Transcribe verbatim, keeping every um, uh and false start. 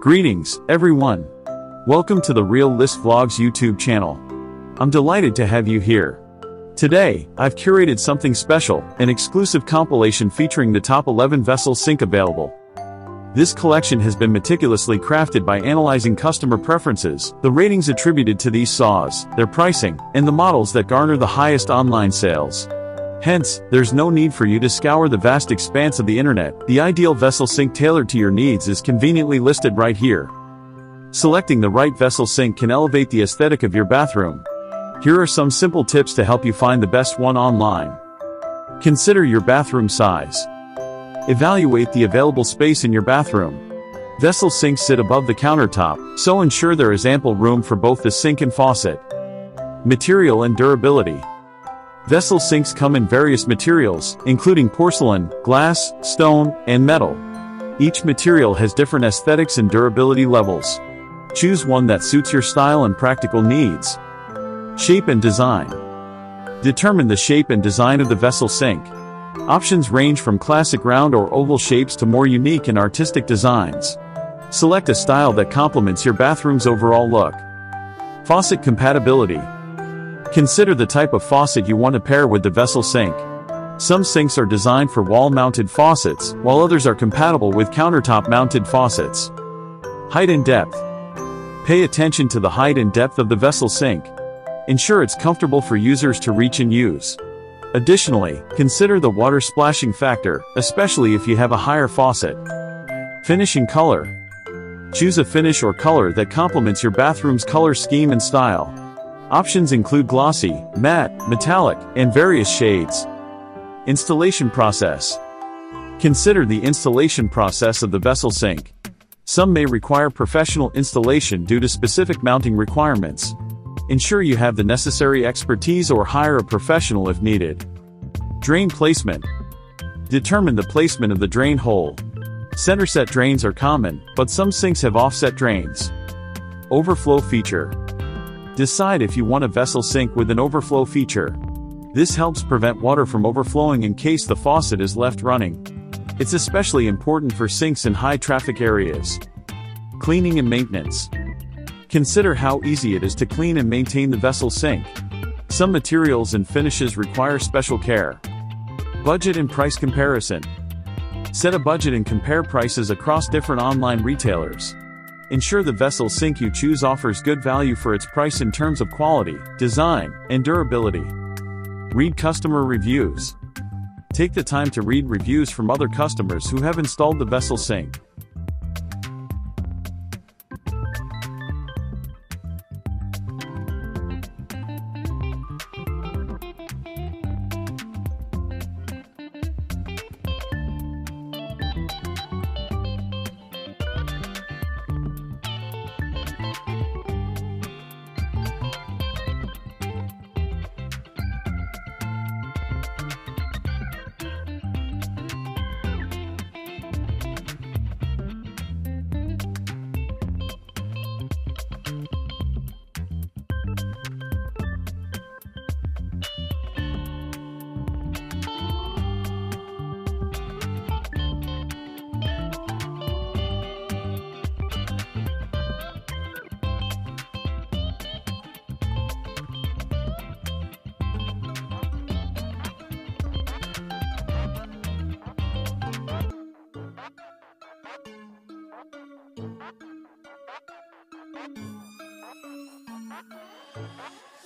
Greetings, everyone. Welcome to the Real List Vlogs YouTube channel. I'm delighted to have you here. Today, I've curated something special, an exclusive compilation featuring the top eleven vessels Sync available. This collection has been meticulously crafted by analyzing customer preferences, the ratings attributed to these saws, their pricing, and the models that garner the highest online sales. Hence, there's no need for you to scour the vast expanse of the internet. The ideal vessel sync tailored to your needs is conveniently listed right here. Selecting the right vessel sync can elevate the aesthetic of your bathroom. Here are some simple tips to help you find the best one online. Consider your bathroom size. Evaluate the available space in your bathroom. Vessel sinks sit above the countertop, so ensure there is ample room for both the sink and faucet. Material and durability. Vessel sinks come in various materials, including porcelain, glass, stone, and metal. Each material has different aesthetics and durability levels. Choose one that suits your style and practical needs. Shape and design. Determine the shape and design of the vessel sink. Options range from classic round or oval shapes to more unique and artistic designs. Select a style that complements your bathroom's overall look. Faucet compatibility. Consider the type of faucet you want to pair with the vessel sink. Some sinks are designed for wall-mounted faucets, while others are compatible with countertop-mounted faucets. Height and depth. Pay attention to the height and depth of the vessel sink. Ensure it's comfortable for users to reach and use. Additionally, consider the water splashing factor, especially if you have a higher faucet. Finish and color. Choose a finish or color that complements your bathroom's color scheme and style. Options include glossy, matte, metallic, and various shades. Installation process. Consider the installation process of the vessel sink. Some may require professional installation due to specific mounting requirements. Ensure you have the necessary expertise or hire a professional if needed. Drain placement. Determine the placement of the drain hole. Center set drains are common, but some sinks have offset drains. Overflow feature. Decide if you want a vessel sink with an overflow feature. This helps prevent water from overflowing in case the faucet is left running. It's especially important for sinks in high traffic areas. Cleaning and maintenance. Consider how easy it is to clean and maintain the vessel sink. Some materials and finishes require special care. Budget and price comparison. Set a budget and compare prices across different online retailers. Ensure the vessel sink you choose offers good value for its price in terms of quality, design, and durability. Read customer reviews. Take the time to read reviews from other customers who have installed the vessel sink. Thank you.